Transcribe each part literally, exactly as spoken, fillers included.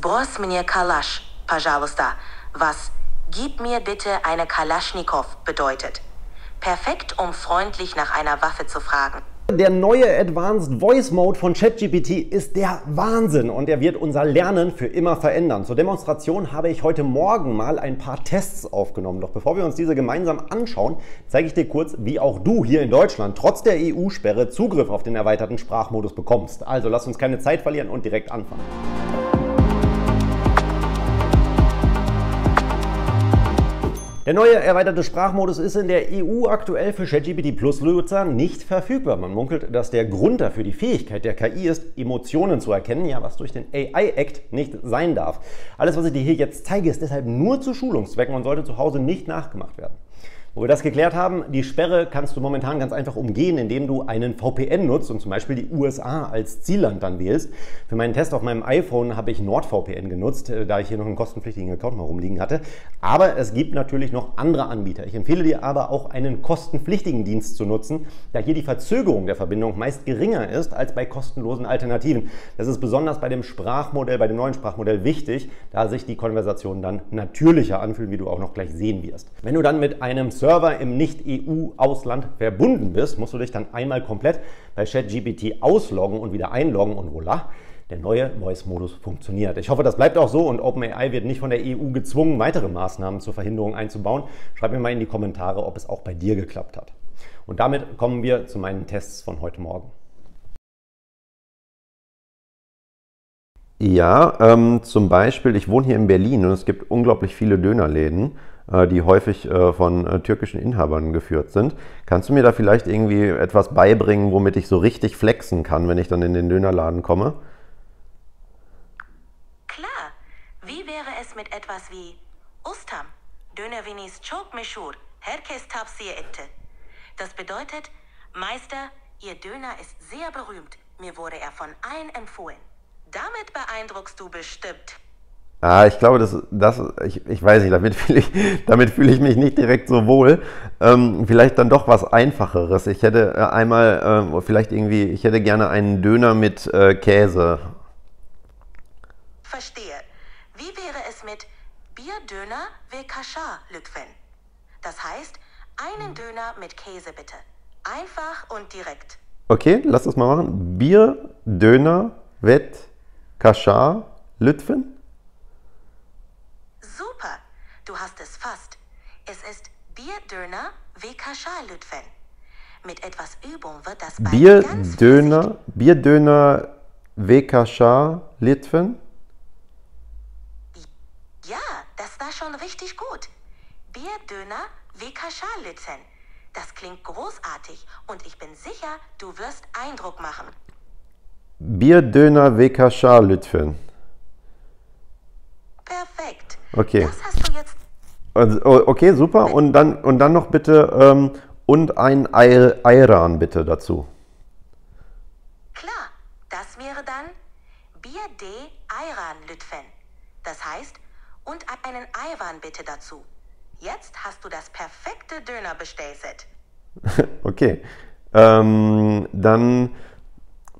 Сбрось мне Kalash, пожалуйста, was gib mir bitte eine Kalaschnikow bedeutet. Perfekt, um freundlich nach einer Waffe zu fragen. Der neue Advanced Voice Mode von ChatGPT ist der Wahnsinn und er wird unser Lernen für immer verändern. Zur Demonstration habe ich heute Morgen mal ein paar Tests aufgenommen. Doch bevor wir uns diese gemeinsam anschauen, zeige ich dir kurz, wie auch du hier in Deutschland trotz der E U-Sperre Zugriff auf den erweiterten Sprachmodus bekommst. Also lass uns keine Zeit verlieren und direkt anfangen. Der neue erweiterte Sprachmodus ist in der E U aktuell für ChatGPT-Plus-Nutzer nicht verfügbar. Man munkelt, dass der Grund dafür die Fähigkeit der K I ist, Emotionen zu erkennen, ja, was durch den A I-Act nicht sein darf. Alles, was ich dir hier jetzt zeige, ist deshalb nur zu Schulungszwecken und sollte zu Hause nicht nachgemacht werden. Wo wir das geklärt haben, die Sperre kannst du momentan ganz einfach umgehen, indem du einen V P N nutzt und zum Beispiel die U S A als Zielland dann wählst. Für meinen Test auf meinem iPhone habe ich NordVPN genutzt, da ich hier noch einen kostenpflichtigen Account mal rumliegen hatte. Aber es gibt natürlich noch andere Anbieter. Ich empfehle dir aber auch einen kostenpflichtigen Dienst zu nutzen, da hier die Verzögerung der Verbindung meist geringer ist als bei kostenlosen Alternativen. Das ist besonders bei dem Sprachmodell, bei dem neuen Sprachmodell wichtig, da sich die Konversationen dann natürlicher anfühlen, wie du auch noch gleich sehen wirst. Wenn du dann mit einem Server im Nicht-E U-Ausland verbunden bist, musst du dich dann einmal komplett bei ChatGPT ausloggen und wieder einloggen und voilà, der neue Voice-Modus funktioniert. Ich hoffe, das bleibt auch so und OpenAI wird nicht von der E U gezwungen, weitere Maßnahmen zur Verhinderung einzubauen. Schreib mir mal in die Kommentare, ob es auch bei dir geklappt hat. Und damit kommen wir zu meinen Tests von heute Morgen. Ja, ähm, zum Beispiel, ich wohne hier in Berlin und es gibt unglaublich viele Dönerläden, äh, die häufig äh, von äh, türkischen Inhabern geführt sind. Kannst du mir da vielleicht irgendwie etwas beibringen, womit ich so richtig flexen kann, wenn ich dann in den Dönerladen komme? Klar. Wie wäre es mit etwas wie Ustam, Dönervinis çok meşhur, herkes tavsiye etti. Das bedeutet, Meister, Ihr Döner ist sehr berühmt, mir wurde er von allen empfohlen. Damit beeindruckst du bestimmt. Ah, ich glaube, das, das ich, ich weiß nicht, damit fühle ich, damit fühle ich mich nicht direkt so wohl. Ähm, vielleicht dann doch was Einfacheres. Ich hätte einmal, ähm, vielleicht irgendwie, ich hätte gerne einen Döner mit äh, Käse. Verstehe. Wie wäre es mit Bierdöner ve Kaşar lütfen? Das heißt, einen Döner mit Käse bitte. Einfach und direkt. Okay, lass das mal machen. Bierdöner Wett, Kaschar, Lütfen? Super, du hast es fast. Es ist Bierdöner wie Kaschar Lütfen. Mit etwas Übung wird das bei Bier, ganz Döner, Bierdöner wie Kaschar Lütfen? Ja, das war schon richtig gut. Bierdöner wie Kaschar Lütfen. Das klingt großartig und ich bin sicher, du wirst Eindruck machen. Bierdöner ve Kaşar lütfen. Perfekt. Okay. Das hast du jetzt. Okay, super. Und dann, und dann noch bitte ähm, und ein Ayran bitte dazu. Klar, das wäre dann Bierde Ayran lütfen. Das heißt, und einen Ayran bitte dazu. Jetzt hast du das perfekte Döner bestellt. Okay. Ähm, dann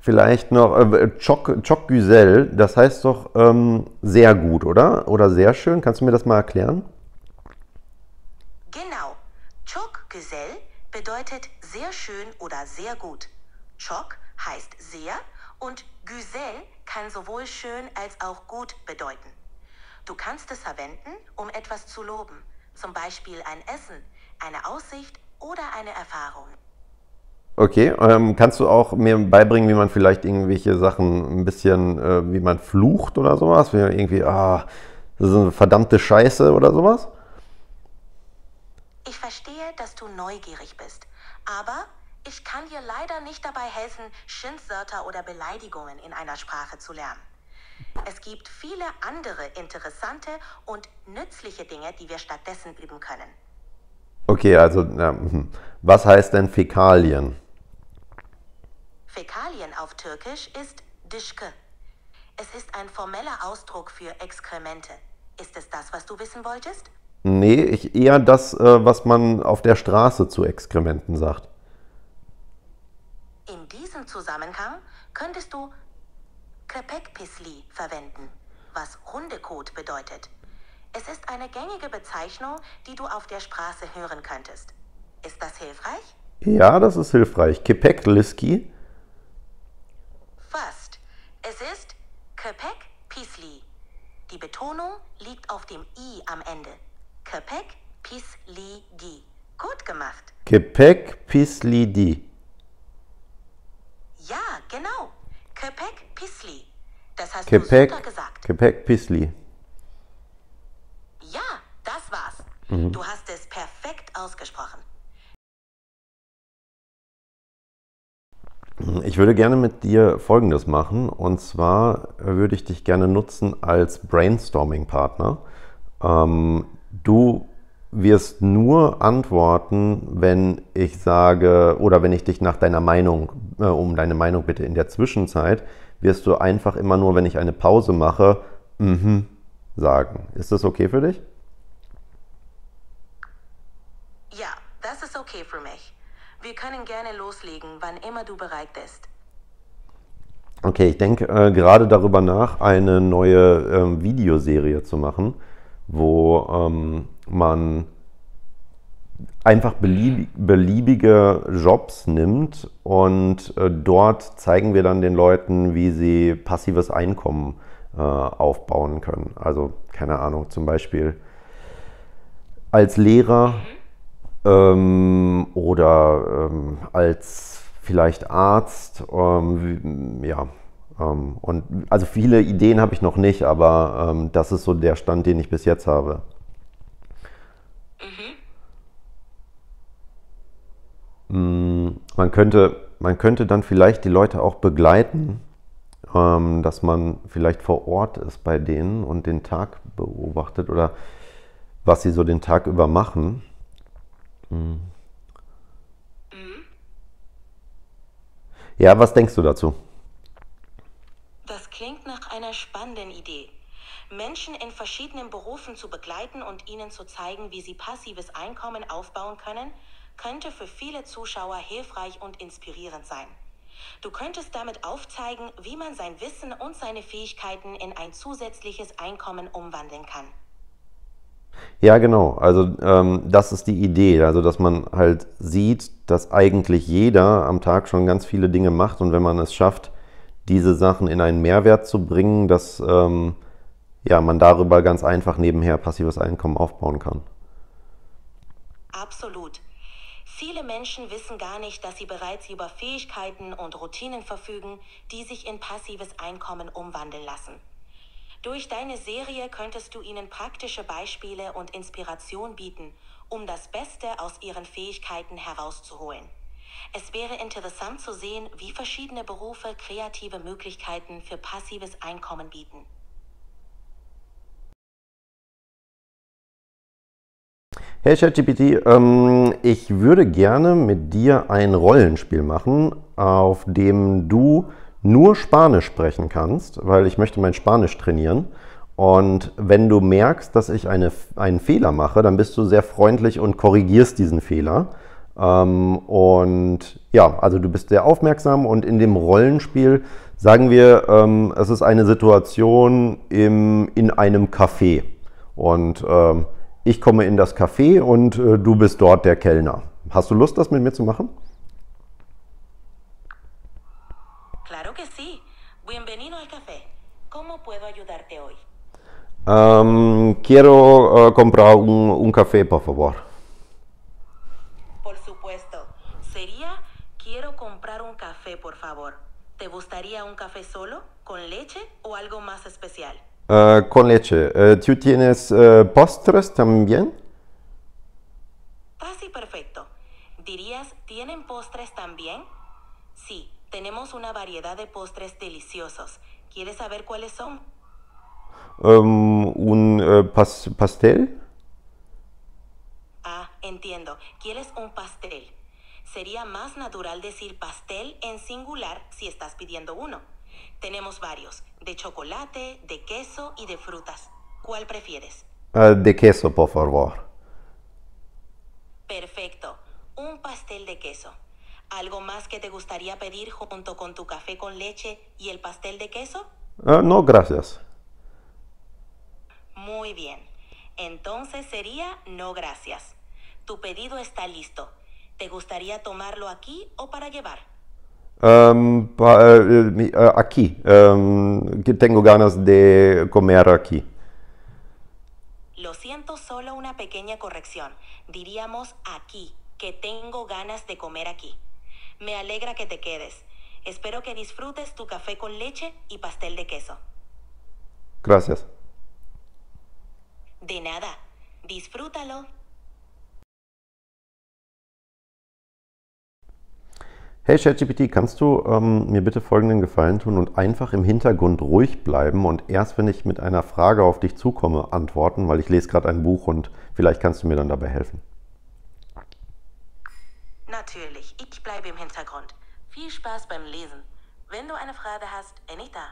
vielleicht noch äh, Çok, Çok Güzel, das heißt doch ähm, sehr gut, oder? Oder sehr schön, kannst du mir das mal erklären? Genau, Çok Güzel bedeutet sehr schön oder sehr gut. Çok heißt sehr und Güzel kann sowohl schön als auch gut bedeuten. Du kannst es verwenden, um etwas zu loben, zum Beispiel ein Essen, eine Aussicht oder eine Erfahrung. Okay, ähm, kannst du auch mir beibringen, wie man vielleicht irgendwelche Sachen ein bisschen, äh, wie man flucht oder sowas? Wie man irgendwie, ah, das ist eine verdammte Scheiße oder sowas? Ich verstehe, dass du neugierig bist, aber ich kann dir leider nicht dabei helfen, Schimpfwörter oder Beleidigungen in einer Sprache zu lernen. Es gibt viele andere interessante und nützliche Dinge, die wir stattdessen üben können. Okay, also, na, was heißt denn Fäkalien? Fäkalien auf Türkisch ist Dişke. Es ist ein formeller Ausdruck für Exkremente. Ist es das, was du wissen wolltest? Nee, ich eher das, was man auf der Straße zu Exkrementen sagt. In diesem Zusammenhang könntest du Krepekpisli verwenden. was Hundekot bedeutet. Es ist eine gängige Bezeichnung, die du auf der Straße hören könntest. Ist das hilfreich? Ja, das ist hilfreich. Kepek Liski. Fast. Es ist Kepek Pisli. Die Betonung liegt auf dem I am Ende. Kepek Pisli Di. Gut gemacht. Kepek Pisli Di. Ja, genau. Kepek Pisli. Das hast du super gesagt. Kepek Pisli. Ja, das war's. Mhm. Du hast es perfekt ausgesprochen. Ich würde gerne mit dir Folgendes machen, und zwar würde ich dich gerne nutzen als Brainstorming-Partner. Ähm, du wirst nur antworten, wenn ich sage oder wenn ich dich nach deiner Meinung, äh, um deine Meinung bitte. In der Zwischenzeit wirst du einfach immer nur, wenn ich eine Pause mache, mhm, sagen. Ist das okay für dich? Ja, das ist okay für mich. Wir können gerne loslegen, wann immer du bereit bist. Okay, ich denke äh, gerade darüber nach, eine neue ähm, Videoserie zu machen, wo ähm, man einfach belieb beliebige Jobs nimmt und äh, dort zeigen wir dann den Leuten, wie sie passives Einkommen äh, aufbauen können. Also, keine Ahnung, zum Beispiel als Lehrer... Mhm. Ähm, oder ähm, als vielleicht Arzt, ähm, ja, ähm, und also viele Ideen habe ich noch nicht, aber ähm, das ist so der Stand, den ich bis jetzt habe. Mhm. Man könnte, man könnte dann vielleicht die Leute auch begleiten, ähm, dass man vielleicht vor Ort ist bei denen und den Tag beobachtet oder was sie so den Tag über machen. Ja, was denkst du dazu? Das klingt nach einer spannenden Idee. Menschen in verschiedenen Berufen zu begleiten und ihnen zu zeigen, wie sie passives Einkommen aufbauen können, könnte für viele Zuschauer hilfreich und inspirierend sein. Du könntest damit aufzeigen, wie man sein Wissen und seine Fähigkeiten in ein zusätzliches Einkommen umwandeln kann. Ja, genau. Also ähm, das ist die Idee, also dass man halt sieht, dass eigentlich jeder am Tag schon ganz viele Dinge macht und wenn man es schafft, diese Sachen in einen Mehrwert zu bringen, dass ähm, ja, man darüber ganz einfach nebenher passives Einkommen aufbauen kann. Absolut. Viele Menschen wissen gar nicht, dass sie bereits über Fähigkeiten und Routinen verfügen, die sich in passives Einkommen umwandeln lassen. Durch deine Serie könntest du ihnen praktische Beispiele und Inspiration bieten, um das Beste aus ihren Fähigkeiten herauszuholen. Es wäre interessant zu sehen, wie verschiedene Berufe kreative Möglichkeiten für passives Einkommen bieten. Hey ChatGPT, ähm, ich würde gerne mit dir ein Rollenspiel machen, auf dem du nur Spanisch sprechen kannst, weil ich möchte mein Spanisch trainieren. Und wenn du merkst, dass ich eine, einen Fehler mache, dann bist du sehr freundlich und korrigierst diesen Fehler. Ähm, und ja, also du bist sehr aufmerksam und in dem Rollenspiel sagen wir, ähm, es ist eine Situation im, in einem Café. Und ähm, ich komme in das Café und äh, du bist dort der Kellner. Hast du Lust, das mit mir zu machen? Um, quiero uh, comprar un, un café, por favor. Por supuesto. Sería, quiero comprar un café, por favor. ¿Te gustaría un café solo, con leche o algo más especial? Uh, con leche. Uh, ¿Tú tienes uh, postres también? Casi perfecto. ¿Dirías, tienen postres también? Sí, tenemos una variedad de postres deliciosos. ¿Quieres saber cuáles son? Um, un uh, pas pastel. Ah, entiendo. ¿Quieres un pastel? Sería más natural decir pastel en singular si estás pidiendo uno. Tenemos varios, de chocolate, de queso y de frutas. ¿Cuál prefieres? Uh, de queso, por favor. Perfecto. Un pastel de queso. ¿Algo más que te gustaría pedir junto con tu café con leche y el pastel de queso? Uh, no, gracias. Muy bien. Entonces sería no gracias. Tu pedido está listo. ¿Te gustaría tomarlo aquí o para llevar? Um, pa, eh, aquí. Um, tengo ganas de comer aquí. Lo siento, solo una pequeña corrección. Diríamos aquí, que tengo ganas de comer aquí. Me alegra que te quedes. Espero que disfrutes tu café con leche y pastel de queso. Gracias. De nada. Disfrútalo. Hey ChatGPT, kannst du ähm, mir bitte folgenden Gefallen tun und einfach im Hintergrund ruhig bleiben und erst, wenn ich mit einer Frage auf dich zukomme, antworten, weil ich lese gerade ein Buch und vielleicht kannst du mir dann dabei helfen. Natürlich, ich bleibe im Hintergrund. Viel Spaß beim Lesen. Wenn du eine Frage hast, Anita.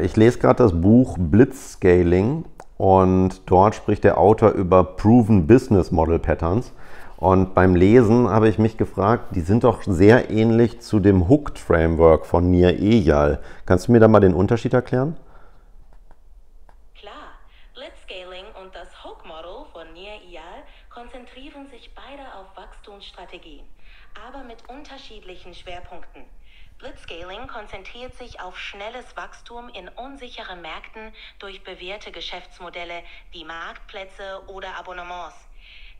Ich lese gerade das Buch Blitzscaling und dort spricht der Autor über Proven Business Model Patterns. Und beim Lesen habe ich mich gefragt, die sind doch sehr ähnlich zu dem Hooked Framework von Nir Eyal. Kannst du mir da mal den Unterschied erklären? Klar. Blitzscaling und das Hook-Model von Nir Eyal konzentrieren sich beide auf Wachstumsstrategien, aber mit unterschiedlichen Schwerpunkten. Blitzscaling konzentriert sich auf schnelles Wachstum in unsicheren Märkten durch bewährte Geschäftsmodelle wie Marktplätze oder Abonnements.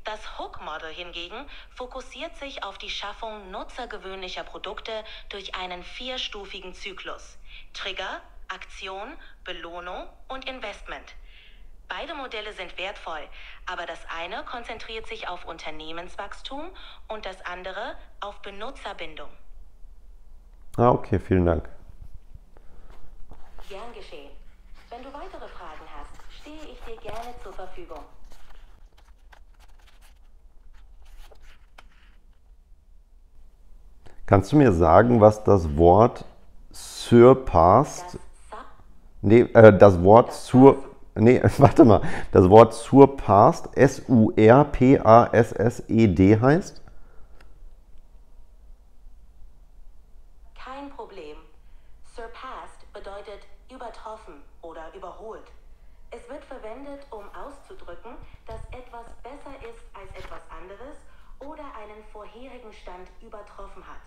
Das Hook-Model hingegen fokussiert sich auf die Schaffung nutzergewöhnlicher Produkte durch einen vierstufigen Zyklus: Trigger, Aktion, Belohnung und Investment. Beide Modelle sind wertvoll, aber das eine konzentriert sich auf Unternehmenswachstum und das andere auf Benutzerbindung. Ah, okay, vielen Dank. Gern geschehen. Wenn du weitere Fragen hast, stehe ich dir gerne zur Verfügung. Kannst du mir sagen, was das Wort surpassed? Nee, äh, das Wort sur... Nee, warte mal. Das Wort surpassed, S U R P A S S E D heißt? Übertroffen oder überholt. Es wird verwendet, um auszudrücken, dass etwas besser ist als etwas anderes oder einen vorherigen Stand übertroffen hat.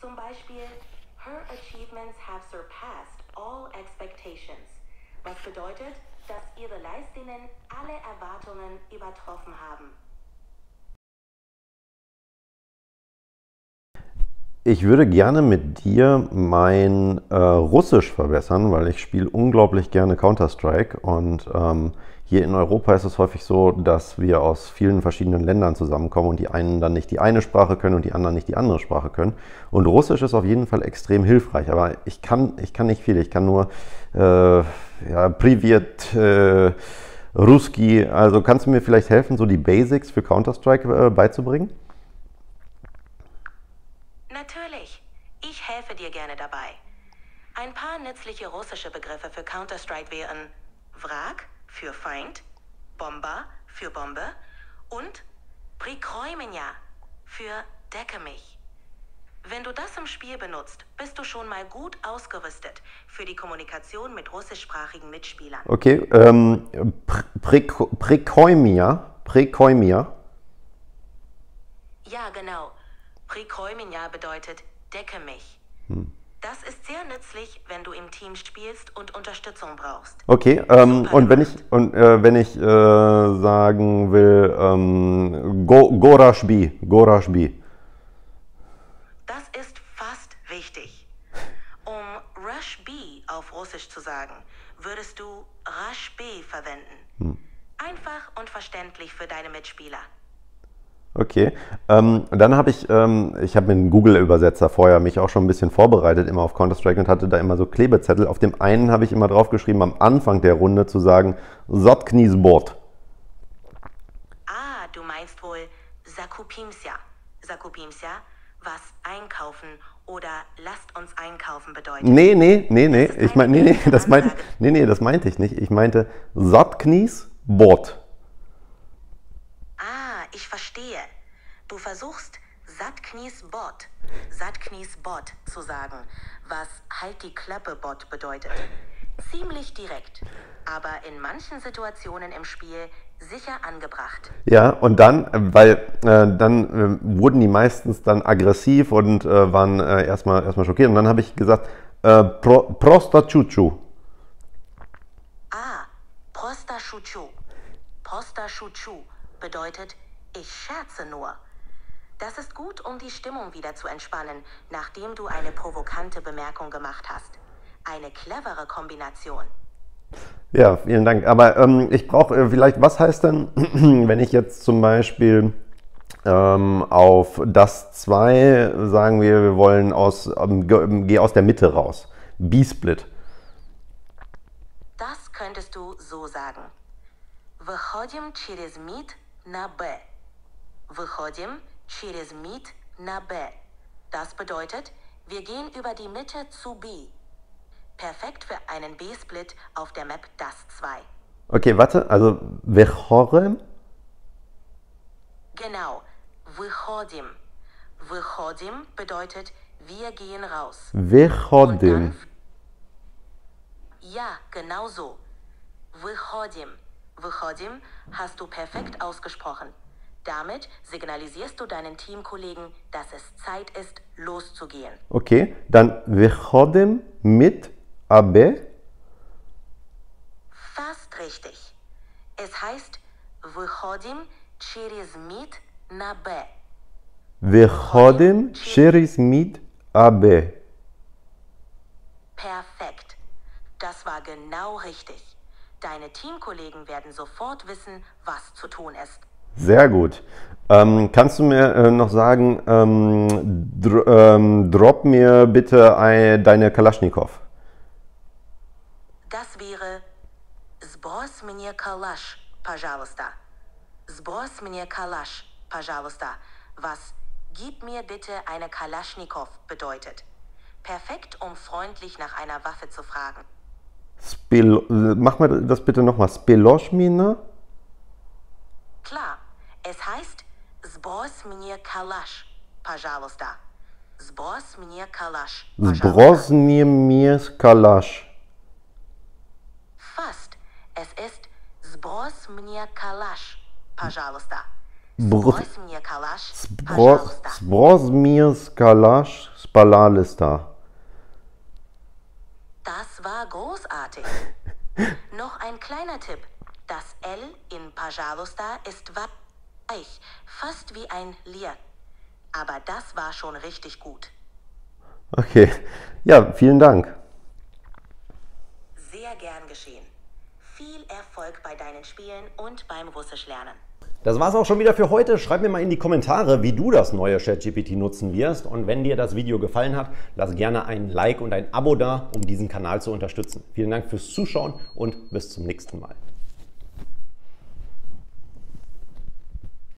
Zum Beispiel, her achievements have surpassed all expectations, was bedeutet, dass ihre Leistungen alle Erwartungen übertroffen haben. Ich würde gerne mit dir mein äh, Russisch verbessern, weil ich spiele unglaublich gerne Counter-Strike und ähm, hier in Europa ist es häufig so, dass wir aus vielen verschiedenen Ländern zusammenkommen und die einen dann nicht die eine Sprache können und die anderen nicht die andere Sprache können. Und Russisch ist auf jeden Fall extrem hilfreich, aber ich kann, ich kann nicht viel, ich kann nur äh, ja, Privet, äh, Ruski, also kannst du mir vielleicht helfen, so die Basics für Counter-Strike äh, beizubringen? Natürlich, ich helfe dir gerne dabei. Ein paar nützliche russische Begriffe für Counter-Strike wären Wrak für Feind, Bomber für Bombe und Prikroi меня für Decke mich. Wenn du das im Spiel benutzt, bist du schon mal gut ausgerüstet für die Kommunikation mit russischsprachigen Mitspielern. Okay, ähm, Prikroi меня, Prikroi меня. Ja, genau. Prikroi меня bedeutet decke mich. Hm. Das ist sehr nützlich, wenn du im Team spielst und Unterstützung brauchst. Okay, ähm, und wenn ich und äh, wenn ich äh, sagen will, ähm, go, Gorashbi, Gorashbi. Das ist fast richtig. Um Rush B auf Russisch zu sagen, würdest du Rush B verwenden. Hm. Einfach und verständlich für deine Mitspieler. Okay, ähm, dann habe ich, ähm, ich habe mit einem Google-Übersetzer vorher mich auch schon ein bisschen vorbereitet, immer auf Counter-Strike und hatte da immer so Klebezettel. Auf dem einen habe ich immer draufgeschrieben, am Anfang der Runde zu sagen, Zatknis bot. Ah, du meinst wohl Zakupimsya. Zakupimsya, was einkaufen oder lasst uns einkaufen bedeutet. Nee, nee, nee, nee, ich meine, nee, nee, das meinte, nee, nee, das meinte ich nicht. Ich meinte Zatknis bot. Ah. Ich verstehe. Du versuchst, Satknis Bot, Satknis Bot zu sagen, was halt die Klappe Bot bedeutet. Ziemlich direkt, aber in manchen Situationen im Spiel sicher angebracht. Ja, und dann, weil äh, dann äh, wurden die meistens dann aggressiv und äh, waren äh, erstmal, erstmal schockiert. Und dann habe ich gesagt, äh, pro, Prostachuchu. Ah, Prostachuchu. Prostachuchu bedeutet, ich scherze nur. Das ist gut, um die Stimmung wieder zu entspannen, nachdem du eine provokante Bemerkung gemacht hast. Eine clevere Kombination. Ja, vielen Dank. Aber ähm, ich brauche äh, vielleicht, was heißt denn, wenn ich jetzt zum Beispiel ähm, auf das zwei sagen wir, wir wollen aus, ähm, geh aus der Mitte raus. B-Split. Das könntest du so sagen. Выходим через мид на Б. Выходим через мид на Б. Das bedeutet, wir gehen über die Mitte zu B. Perfekt für einen B-Split auf der Map das zwei. Okay, warte, also Vychodim? Genau, Vychodim. Vychodim bedeutet, wir gehen raus. Vychodim. Ja, genau so. Vychodim. Vychodim hast du perfekt ausgesprochen. Damit signalisierst du deinen Teamkollegen, dass es Zeit ist, loszugehen. Okay, dann Vychodim mit A B? Fast richtig. Es heißt Vychodim через мид на Б. Vychodim через мид A B. Perfekt. Das war genau richtig. Deine Teamkollegen werden sofort wissen, was zu tun ist. Sehr gut. Ähm, kannst du mir äh, noch sagen, ähm, dr ähm, drop mir bitte ein, deine Kalaschnikow? Das wäre Сбрось мне калаш, пожалуйста. Сбрось мне калаш, пожалуйста. Was gib mir bitte eine Kalaschnikow bedeutet. Perfekt, um freundlich nach einer Waffe zu fragen. Spil Mach mir das bitte nochmal. Спилош мне? Klar. Es heißt Сбрось мне калаш, пожалуйста. Сбрось мне калаш, пожалуйста. Сбрось мне калаш. Fast. Es ist Сбрось мне калаш, пожалуйста. Сбрось мне калаш, пожалуйста. Сбрось мне калаш, пожалуйста. Das war großartig. Noch ein kleiner Tipp. Das L in пожалуйста ist was fast wie ein Lier. Aber das war schon richtig gut. Okay, ja, vielen Dank. Sehr gern geschehen. Viel Erfolg bei deinen Spielen und beim Russischlernen. Das war's auch schon wieder für heute. Schreib mir mal in die Kommentare, wie du das neue ChatGPT nutzen wirst. Und wenn dir das Video gefallen hat, lass gerne ein Like und ein Abo da, um diesen Kanal zu unterstützen. Vielen Dank fürs Zuschauen und bis zum nächsten Mal.